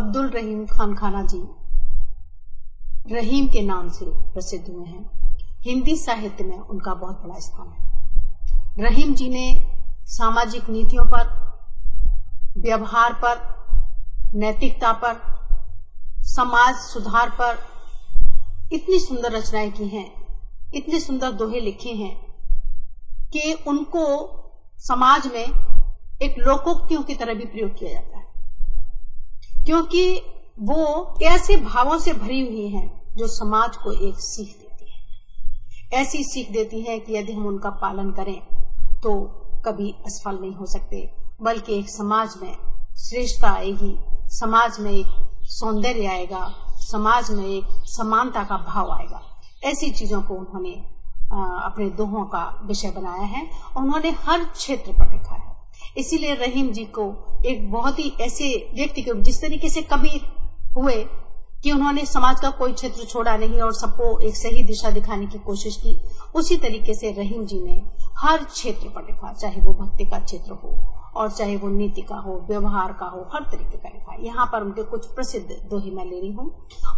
अब्दुल रहीम खानखाना जी रहीम के नाम से प्रसिद्ध हुए हैं। हिंदी साहित्य में उनका बहुत बड़ा स्थान है। रहीम जी ने सामाजिक नीतियों पर, व्यवहार पर, नैतिकता पर, समाज सुधार पर इतनी सुंदर रचनाएं की हैं, इतने सुंदर दोहे लिखे हैं कि उनको समाज में एक लोकोक्तियों की तरह भी प्रयोग किया जाता है, क्योंकि वो ऐसे भावों से भरी हुई हैं जो समाज को एक सीख देती है, ऐसी सीख देती है कि यदि हम उनका पालन करें तो कभी असफल नहीं हो सकते, बल्कि एक समाज में श्रेष्ठता आएगी, समाज में एक सौंदर्य आएगा, समाज में एक समानता का भाव आएगा। ऐसी चीजों को उन्होंने अपने दोहों का विषय बनाया है। उन्होंने हर क्षेत्र पर लिखा है, इसीलिए रहीम जी को एक बहुत ही ऐसे व्यक्ति के जिस तरीके से कभी हुए कि उन्होंने समाज का कोई क्षेत्र छोड़ा नहीं और सबको एक सही दिशा दिखाने की कोशिश की, उसी तरीके से रहीम जी ने हर क्षेत्र पर लिखा, चाहे वो भक्ति का क्षेत्र हो और चाहे वो नीति का हो, व्यवहार का हो, हर तरीके का लिखा। यहाँ पर उनके कुछ प्रसिद्ध दोहे मैं ले रही हूँ।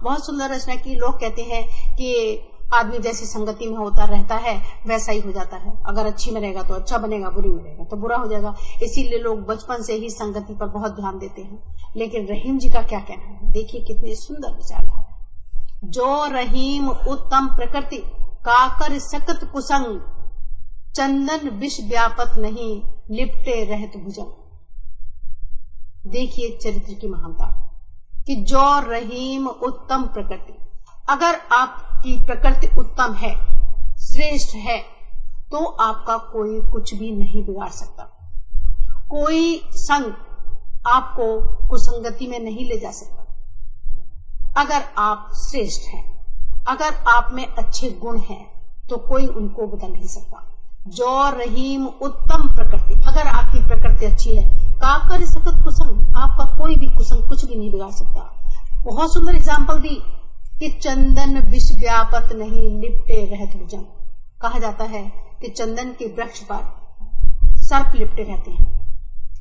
बहुत सुंदर रचना की। लोग कहते हैं कि आदमी जैसी संगति में होता रहता है वैसा ही हो जाता है, अगर अच्छी में रहेगा तो अच्छा बनेगा, बुरी में रहेगा तो बुरा हो जाएगा, इसीलिए लोग बचपन से ही संगति पर बहुत ध्यान देते हैं। लेकिन रहीम जी का क्या कहना है, देखिए कितने सुंदर विचारधारा। जो रहीम उत्तम प्रकृति, काकर सकत कुसंग, चंदन विष व्यापत नहीं, लिपटे रहत भुजंग। देखिए चरित्र की महानता कि जो रहीम उत्तम प्रकृति, अगर आपकी प्रकृति उत्तम है, श्रेष्ठ है, तो आपका कोई कुछ भी नहीं बिगाड़ सकता, कोई संग आपको कुसंगति में नहीं ले जा सकता। अगर आप श्रेष्ठ हैं, अगर आप में अच्छे गुण हैं, तो कोई उनको बदल नहीं सकता। जो रहीम उत्तम प्रकृति, अगर आपकी प्रकृति अच्छी है, काकर सकत कुसंग, आपका कोई भी कुसंग कुछ भी नहीं बिगाड़ सकता। बहुत सुंदर एग्जाम्पल दी कि चंदन विष व्यापत नहीं, लिपटे रहत भुजंग। कहा जाता है कि चंदन के वृक्ष पर सर्प लिपटे रहते हैं,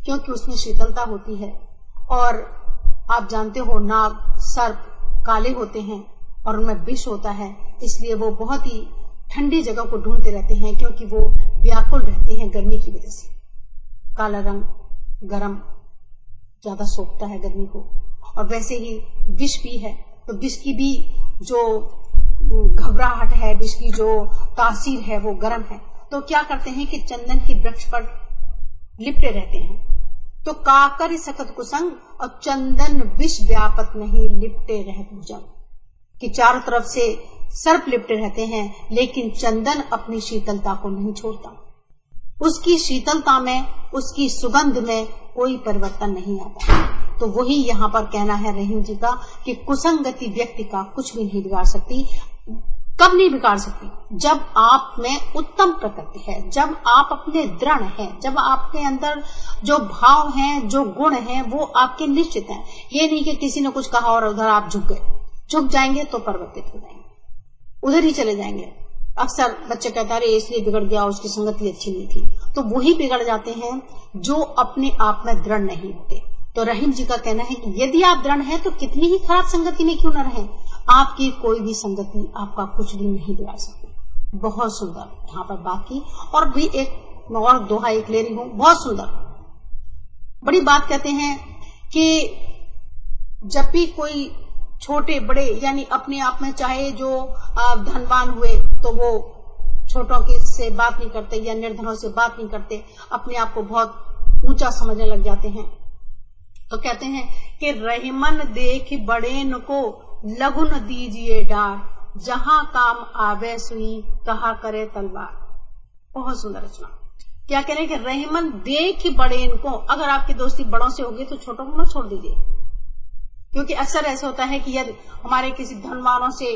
क्योंकि उसमें शीतलता होती है और आप जानते हो नाग सर्प काले होते हैं और उनमें विष होता है, इसलिए वो बहुत ही ठंडी जगह को ढूंढते रहते हैं, क्योंकि वो व्याकुल रहते हैं गर्मी की वजह से। काला रंग गर्म ज्यादा सोखता है गर्मी को, और वैसे ही विष भी है, तो विष की भी जो घबराहट है, विष की जो तासीर है वो गर्म है, तो क्या करते हैं कि चंदन के वृक्ष पर लिपटे रहते हैं। तो काकर सकत कुसंग और चंदन विष व्यापत नहीं, लिपटे रहत भुजंग, कि चारों तरफ से सर्प लिपटे रहते हैं, लेकिन चंदन अपनी शीतलता को नहीं छोड़ता, उसकी शीतलता में, उसकी सुगंध में कोई परिवर्तन नहीं आता। तो वही यहाँ पर कहना है रहीम जी का कि कुसंगति व्यक्ति का कुछ भी नहीं बिगाड़ सकती। कब नहीं बिगाड़ सकती? जब आप में उत्तम प्रकृति है, जब आप अपने दृढ़ हैं, जब आपके अंदर जो भाव हैं, जो गुण हैं, वो आपके निश्चित हैं। ये नहीं कि किसी ने कुछ कहा और उधर आप झुक गए, झुक जाएंगे तो परिवर्तित हो जाएंगे, उधर ही चले जाएंगे। अक्सर बच्चे कहते हैं इसलिए बिगड़ गया, उसकी संगति अच्छी नहीं थी, तो वही बिगड़ जाते हैं जो अपने आप में दृढ़ नहीं होते। तो रहीम जी का कहना है कि यदि आप दृढ़ हैं तो कितनी ही खराब संगति में क्यों न रहें, आपकी कोई भी संगति आपका कुछ भी नहीं बिगाड़ सकती। बहुत सुंदर यहाँ पर बात की। और भी एक और दोहा एक ले रही हूं, बहुत सुंदर बड़ी बात कहते हैं कि जब भी कोई छोटे बड़े यानी अपने आप में चाहे जो धनवान हुए तो वो छोटों के से बात नहीं करते या निर्धनों से बात नहीं करते, अपने आप को बहुत ऊंचा समझने लग जाते हैं। तो कहते हैं कि रहीमन देख बड़ेन को लघु न दीजिए डार, जहां काम आवे सुई कहा करे तलवार। बहुत सुंदर रचना। क्या कह रहे हैं कि रहीमन देख बड़ेन को, अगर आपकी दोस्ती बड़ों से होगी तो छोटों को मत छोड़ दीजिए, क्योंकि अक्सर ऐसा होता है कि यदि हमारे किसी धनवानों से,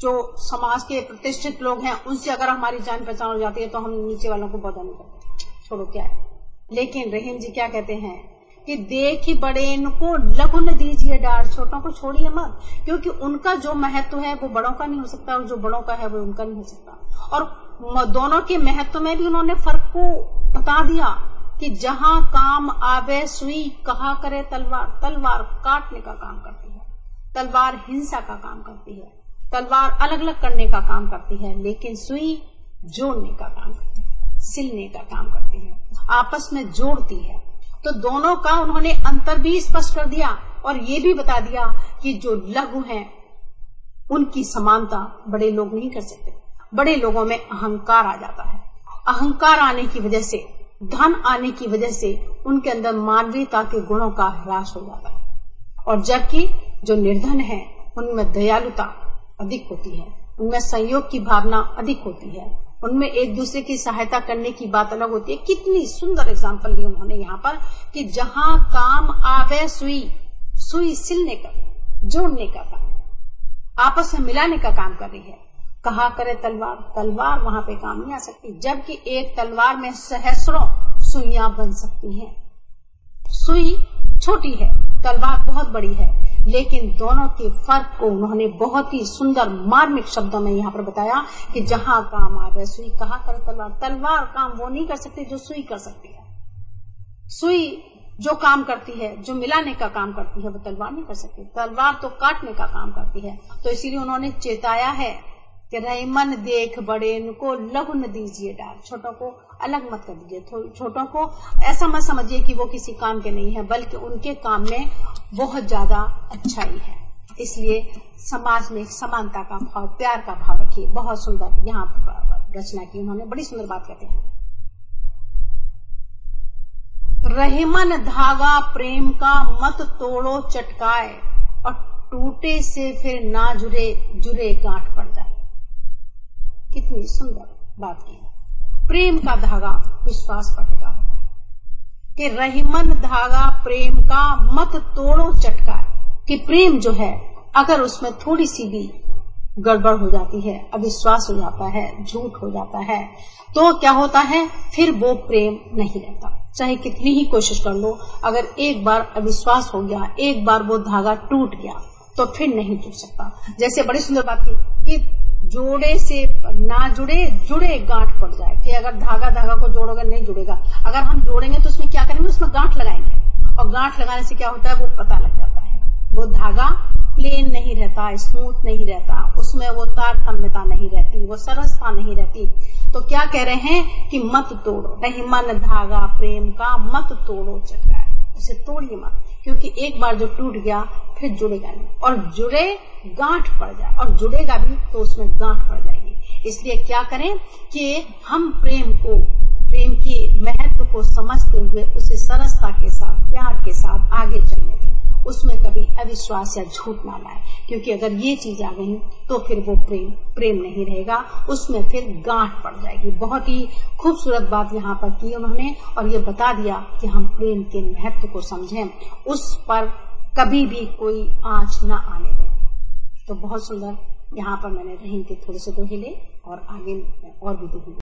जो समाज के प्रतिष्ठित लोग हैं, उनसे अगर हमारी जान पहचान हो जाती है तो हम नीचे वालों को बदनाम करते, छोड़ो क्या है। लेकिन रहीम जी क्या कहते हैं कि देखी बड़े इनको लघु न दीजिए डार, छोटों को छोड़िए मत, क्योंकि उनका जो महत्व है वो बड़ों का नहीं हो सकता और जो बड़ों का है वो उनका नहीं हो सकता। और दोनों के महत्व में भी उन्होंने फर्क को बता दिया कि जहां काम आवे सुई कहा करे तलवार। तलवार काटने का काम करती है, तलवार हिंसा का काम करती है, तलवार अलग अलग करने का काम करती है, लेकिन सुई जोड़ने का काम करती है, सिलने का काम करती है, आपस में जोड़ती है। तो दोनों का उन्होंने अंतर भी स्पष्ट कर दिया और ये भी बता दिया कि जो लघु हैं उनकी समानता बड़े लोग नहीं कर सकते। बड़े लोगों में अहंकार आ जाता है, अहंकार आने की वजह से, धन आने की वजह से उनके अंदर मानवीयता के गुणों का ह्रास हो जाता है, और जबकि जो निर्धन है उनमें दयालुता अधिक होती है, उनमें सहयोग की भावना अधिक होती है, उनमें एक दूसरे की सहायता करने की बात अलग होती है। कितनी सुंदर एग्जाम्पल ली उन्होंने यहाँ पर कि जहाँ काम आवे सुई, सुई सिलने का, जोड़ने का काम, आपस में मिलाने का काम कर रही है। कहा करे तलवार, तलवार वहां पे काम नहीं आ सकती, जबकि एक तलवार में सहस्रों सुइयां बन सकती हैं। सुई छोटी है, तलवार बहुत बड़ी है, लेकिन दोनों के फर्क को उन्होंने बहुत ही सुंदर मार्मिक शब्दों में यहाँ पर बताया कि जहां काम आवे सुई कहा करे तलवार। तलवार काम वो नहीं कर सकती जो सुई कर सकती है। सुई जो काम करती है, जो मिलाने का काम करती है, वो तलवार नहीं कर सकती। तलवार तो काटने का काम करती है। तो इसीलिए उन्होंने चेताया है कि रहीमन देख बड़े को लघु न दीजिए डाल, छोटों को अलग मत कर दीजिए। छोटों को ऐसा मत समझिए कि वो किसी काम के नहीं है, बल्कि उनके काम में बहुत ज्यादा अच्छाई है। इसलिए समाज में समानता का भाव, प्यार का भाव रखिए। बहुत सुंदर यहाँ पर रचना की उन्होंने, बड़ी सुंदर बात कहते हैं। रहीमन धागा प्रेम का मत तोड़ो चटकाए, और टूटे से फिर ना जुड़े जुड़े गांठ पड़ जाए। कितनी सुंदर बात की। प्रेम का धागा विश्वास पर टिका होता है कि रहीमन धागा प्रेम का मत तोड़ो चटका, कि प्रेम जो है अगर उसमें थोड़ी सी भी गड़बड़ हो जाती है, अविश्वास हो जाता है, झूठ हो जाता है, तो क्या होता है फिर वो प्रेम नहीं रहता। चाहे कितनी ही कोशिश कर लो, अगर एक बार अविश्वास हो गया, एक बार वो धागा टूट गया, तो फिर नहीं टूट सकता। जैसे बड़ी सुंदर बात की कि जोड़े से ना जुड़े जुड़े गांठ पड़ जाए, कि अगर धागा धागा को जोड़ोगे नहीं जुड़ेगा। अगर हम जोड़ेंगे तो उसमें क्या करेंगे, उसमें गांठ लगाएंगे, और गांठ लगाने से क्या होता है वो पता लग जाता है। वो धागा प्लेन नहीं रहता, स्मूथ नहीं रहता, उसमें वो तारतम्यता नहीं रहती, वो सरसता नहीं रहती। तो क्या कह रहे हैं कि मत तोड़ो, रहीमन धागा प्रेम का मत तोड़ो चटका, उसे तोड़िए मत, क्योंकि एक बार जो टूट गया फिर जुड़ेगा नहीं, और जुड़े गांठ पड़ जाए, और जुड़ेगा भी तो उसमें गांठ पड़ जाएगी। इसलिए क्या करें कि हम प्रेम को, प्रेम के महत्व को समझते हुए उसे सरसता के साथ, प्यार के साथ आगे चलने दें, उसमें कभी अविश्वास या झूठ ना लाए, क्योंकि अगर ये चीज आ गई तो फिर वो प्रेम प्रेम नहीं रहेगा, उसमें फिर गांठ पड़ जाएगी। बहुत ही खूबसूरत बात यहाँ पर की उन्होंने, और ये बता दिया कि हम प्रेम के महत्व को समझें, उस पर कभी भी कोई आँच ना आने दें। तो बहुत सुंदर यहाँ पर मैंने रहीम के थोड़े से दोहे ले और आगे और भी दोहे